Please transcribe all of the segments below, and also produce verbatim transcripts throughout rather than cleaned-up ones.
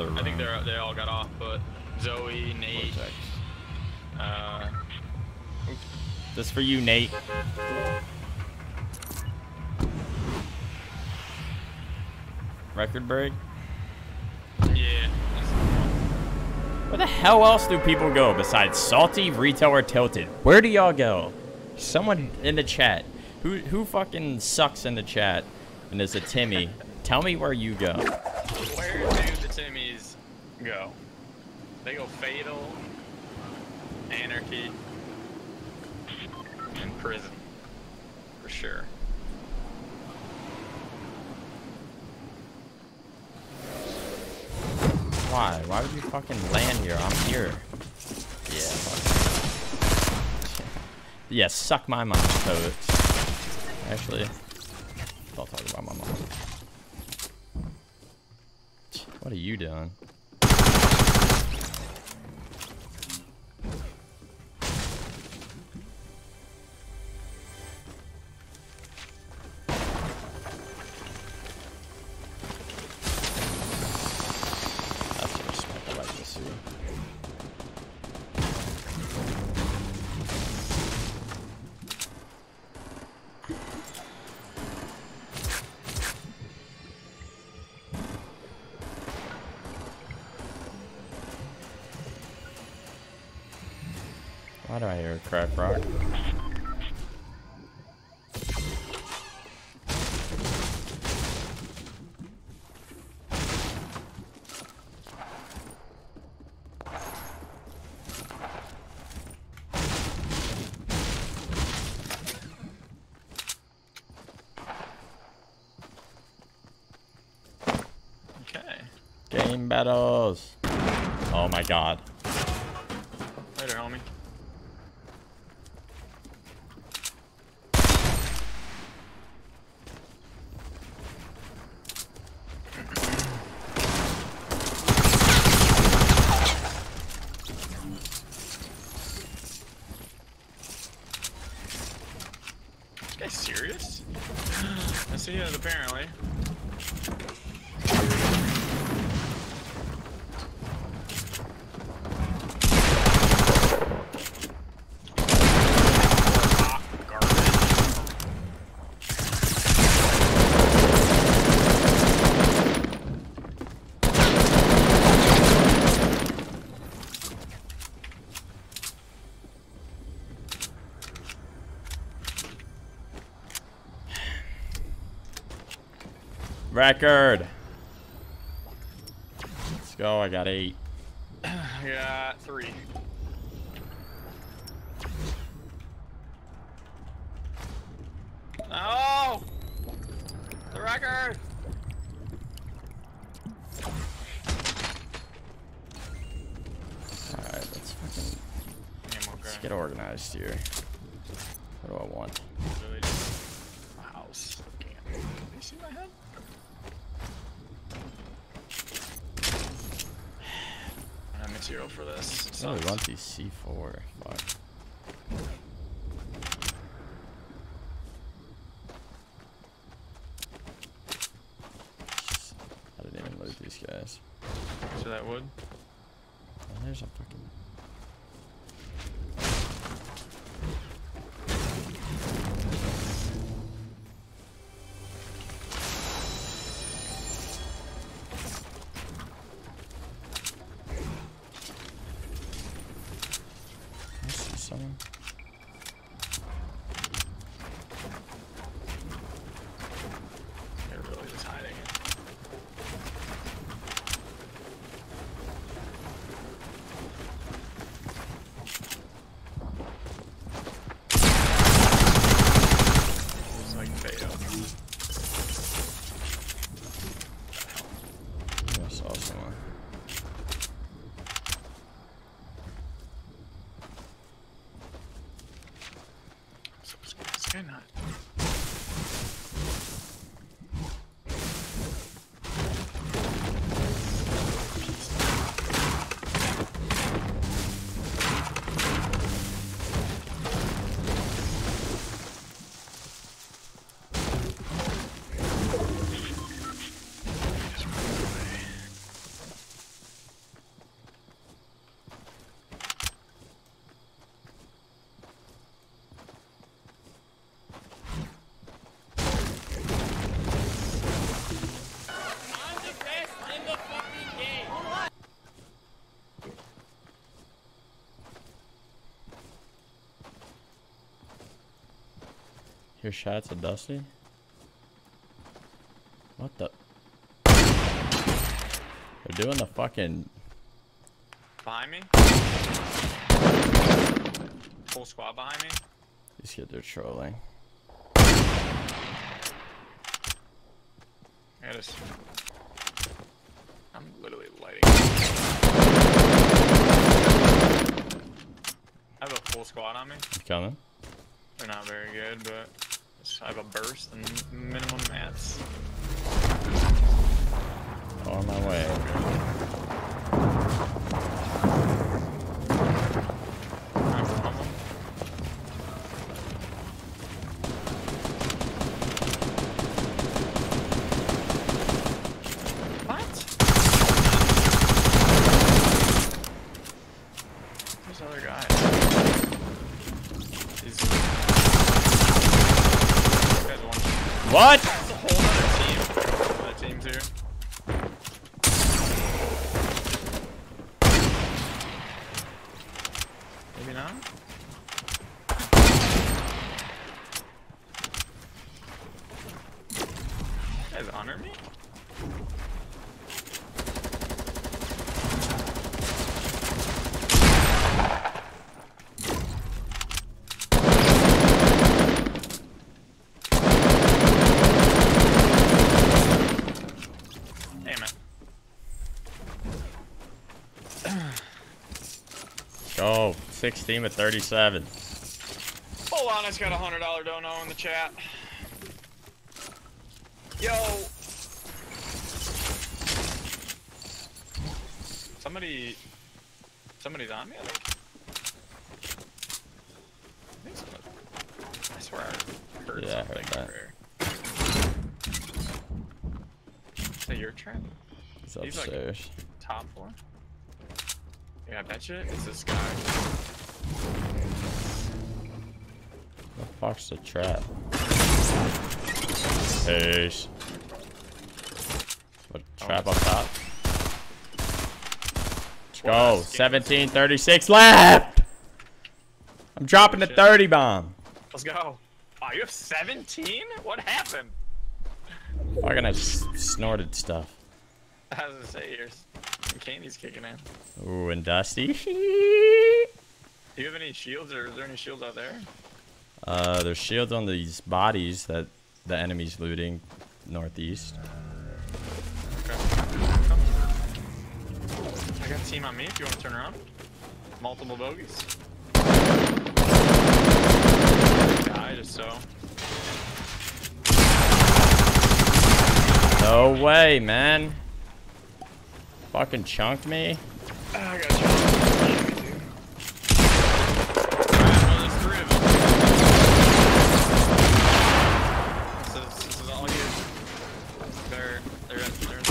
another room. I think they're they all got off, but Zoe, Nate. Vortex. Uh, oops. This for you, Nate. Record break? Yeah. Where the hell else do people go besides Salty, Retail, or Tilted? Where do y'all go? Someone in the chat. Who who fucking sucks in the chat and is a Timmy? Tell me where you go. Where do the Timmies go? They go Fatal, Anarchy, and Prison. For sure. Why? Why would you fucking land here? I'm here. Yeah, fuck. Yeah, suck my mom, toads. Actually, I'll talk about my mom. What are you doing? Why do I hear a crack rock? Okay. Game battles. Oh my god. Later, homie. Serious? I see it apparently. Record. Let's go. I got eight. I got three. Oh, the record. All right, let's fucking let's get organized here. What do I want? My house. Damn. Can you see my head? Material for this. It oh, wants these C four. Fuck. I didn't even loot these guys. So that wood? And there's a fucking. Why not? Your shots at Dusty? What the? They're doing the fucking... Behind me? Full squad behind me? These kids are trolling. I gotta... I'm literally lighting. I have a full squad on me. You coming? They're not very good, but I have a burst and minimum mats. On my way. I'm from them. What? There's other guy. Is... What? That's a whole other team. That team too. Maybe not. You guys honor me? Damn it. Go. sixteen at thirty-seven. Bolana's got a hundred dollar dono in the chat. Yo. Somebody. Somebody's on me. I think. I, think somebody, I swear I heard yeah, something. I heard that. Is that your turn? He's upstairs. He's like top floor. Yeah, I bet you it's this guy. The fuck's the trap? There's a trap up top. Let's go. seventeen thirty-six left. I'm dropping the thirty bomb. Let's go. Oh, you have seventeen? What happened? Fucking I snorted stuff. I was gonna say yours. Candy's kicking in. Ooh, and Dusty. Do you have any shields, or is there any shields out there? Uh, there's shields on these bodies that the enemy's looting northeast. Okay. I got a team on me if you want to turn around. Multiple bogeys. Die just so. No way, man. Fucking chunked me. Oh, I got chunked. Alright, well, this is all good. They're, they're, they're.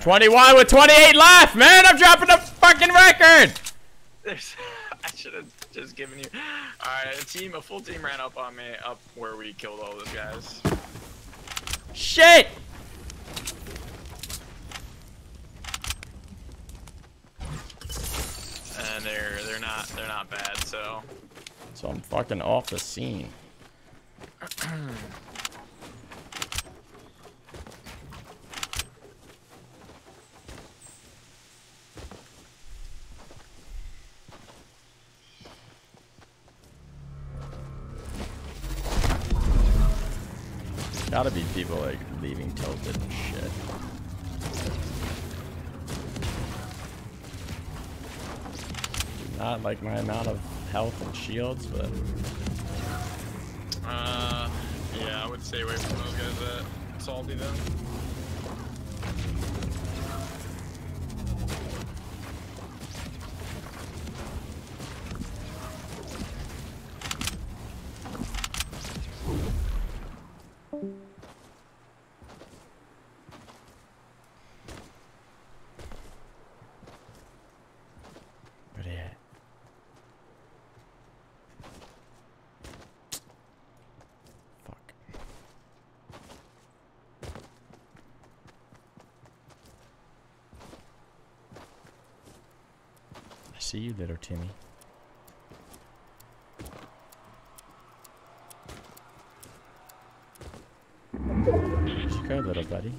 twenty-one with twenty-eight left, man. I'm dropping the fucking record. There's, I should have just given you. Alright, a team, a full team ran up on me, up where we killed all those guys. Shit. And they're they're not they're not bad, so so I'm fucking off the scene. There's gotta be people like leaving tilted and shit. Not like my amount of health and shields, but uh, yeah, I would stay away from those guys that salty them. See you, little Timmy. little buddy.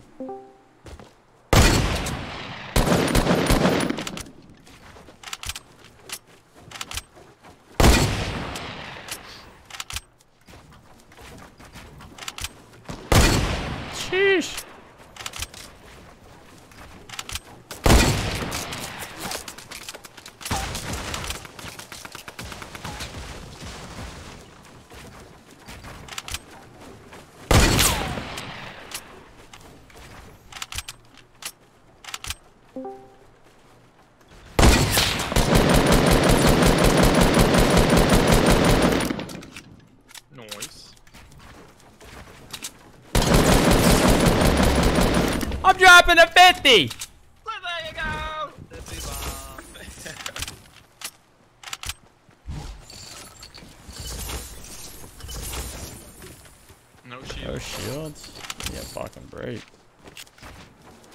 Sheesh. I'm dropping a fifty! Well, there you go! That's his bomb. No shields. No shields? Yeah, fucking break.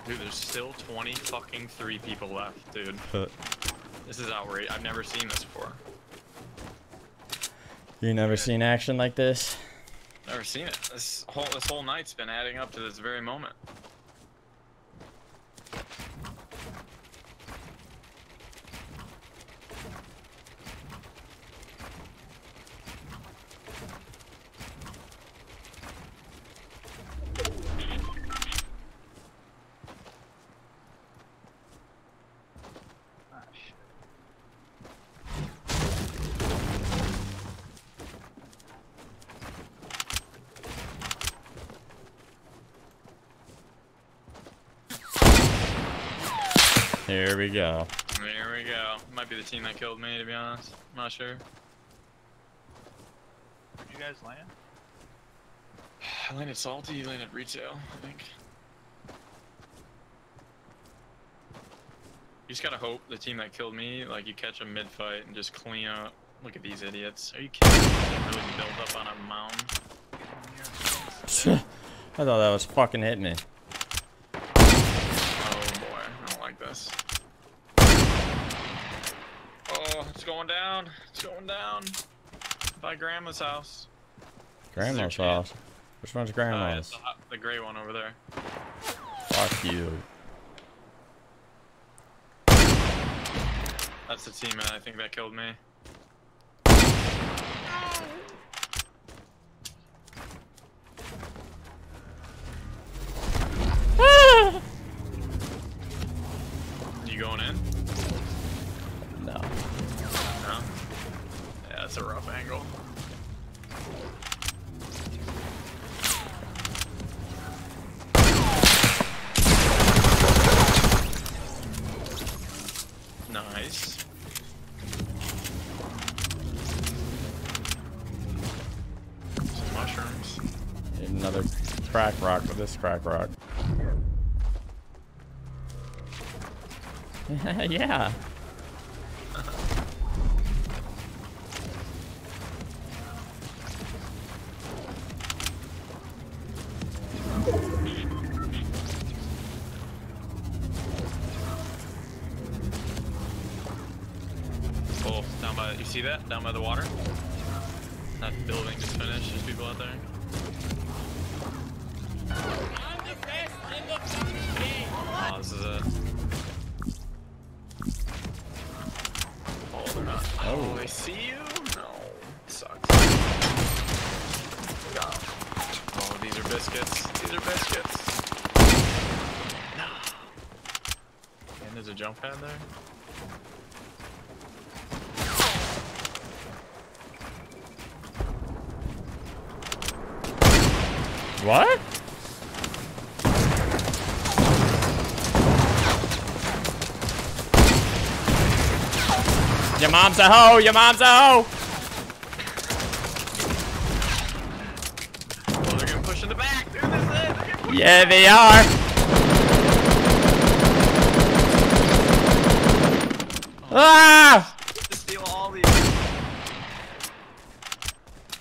Dude, there's still twenty fucking three people left, dude. Huh. This is outrageous. I've never seen this before. You never seen action like this? Never seen it. This whole, this whole night's been adding up to this very moment. Here we go. Here we go. Might be the team that killed me, to be honest. I'm not sure. Where'd you guys land? I landed Salty, you landed Retail, I think. You just gotta hope the team that killed me, like, you catch them mid-fight and just clean up. Look at these idiots. Are you kidding me? They really built up on a mound. I thought that was fucking hitting me. Oh, it's going down. It's going down. By Grandma's house. Grandma's house? Which one's Grandma's? Uh, the, the gray one over there. Fuck you. That's the team, man. I think that killed me. That's a rough angle. Nice. Some mushrooms. Need another crack rock with this crack rock. Yeah. By, you see that? Down by the water? That building just finished. There's people out there. I'm the best in the fucking game. Oh, this is it. Oh, they're not. Oh, they see you? No. Sucks. Oh, these are biscuits. These are biscuits. No. And there's a jump pad there? What? Your mom's a hoe! Your mom's a hoe! Well, they're gonna push in the back, dude. That's it. Push yeah, they are. Oh, ah! Steal all these.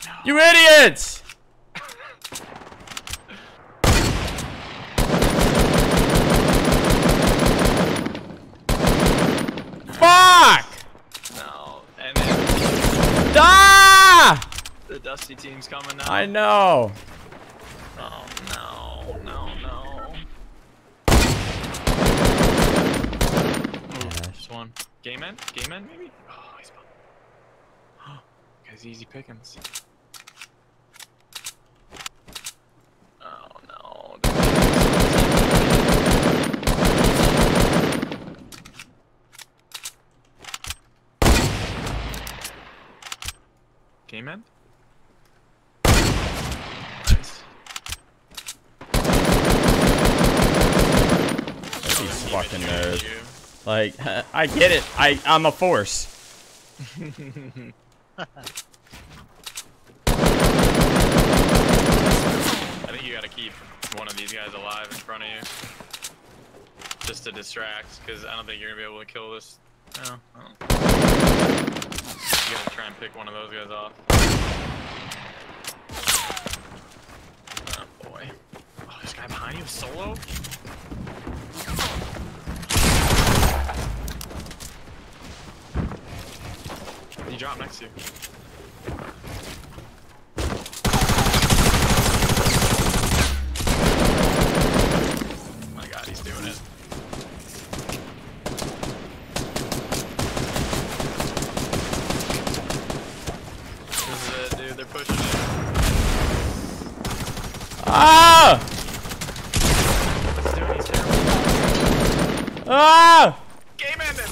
No. You idiots! The Dusty team's coming now. I know. Oh no, no, no. Game man? Game man, maybe? Oh, he's fun. Guys, easy pickings. Oh, no. Game man? Nice. He's fucking nerd. You. Like, I get it. I, I'm a force. I think you gotta keep one of these guys alive in front of you. Just to distract, because I don't think you're gonna be able to kill this. No, I don't. You gotta try and pick one of those guys off. Oh boy. Oh, this guy behind you solo? You drop next to you. Oh my god, he's doing it. This is it, dude. They're pushing it. Ah! He's doing, he's terrible. Ah! Game ended!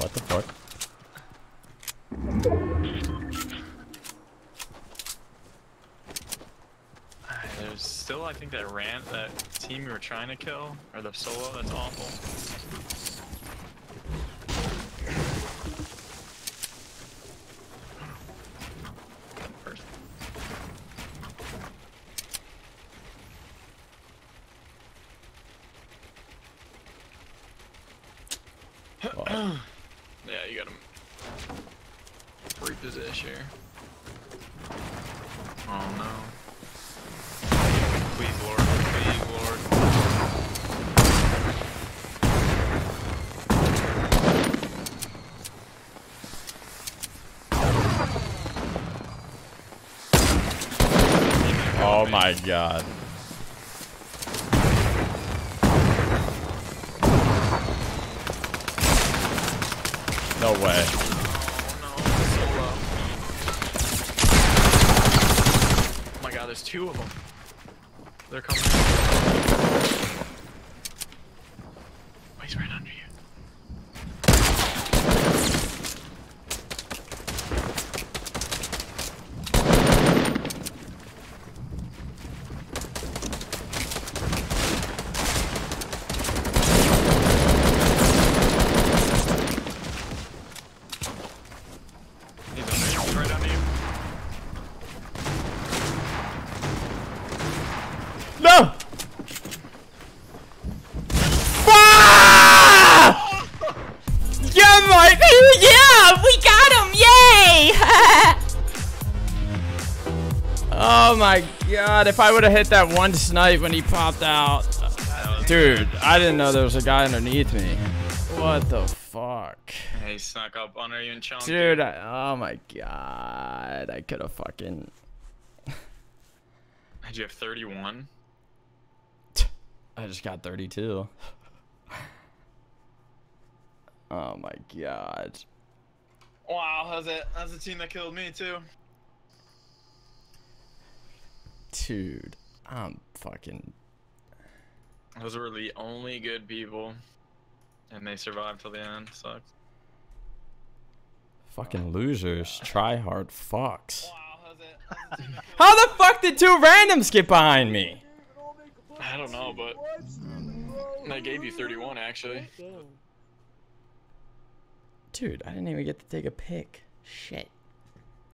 What the fuck? There's still, I think, that rant, that team we were trying to kill, or the solo, that's awful. Yeah, you gotta reposition here. Oh no. Please, Lord. Please, Lord. Oh my god. No way. Oh, no. Oh my god, there's two of them. They're coming. Oh, he's right under No! Ah! Yeah, my yeah, we got him! Yay! Oh my god! If I would have hit that one snipe when he popped out, dude, I didn't know there was a guy underneath me. What the fuck? Hey, he snuck up under you and chunked. Dude, I, oh my god! I could have fucking. Did you have thirty-one? I just got thirty-two. Oh my god. Wow, that's it. That's the team that killed me too. Dude, I'm fucking. Those were the only good people, and they survived till the end. Sucks. Fucking losers, try hard fucks. Wow, that's it. How the fuck did two randoms get behind me? I don't know, but I gave you thirty-one actually. Dude, I didn't even get to take a pick. Shit.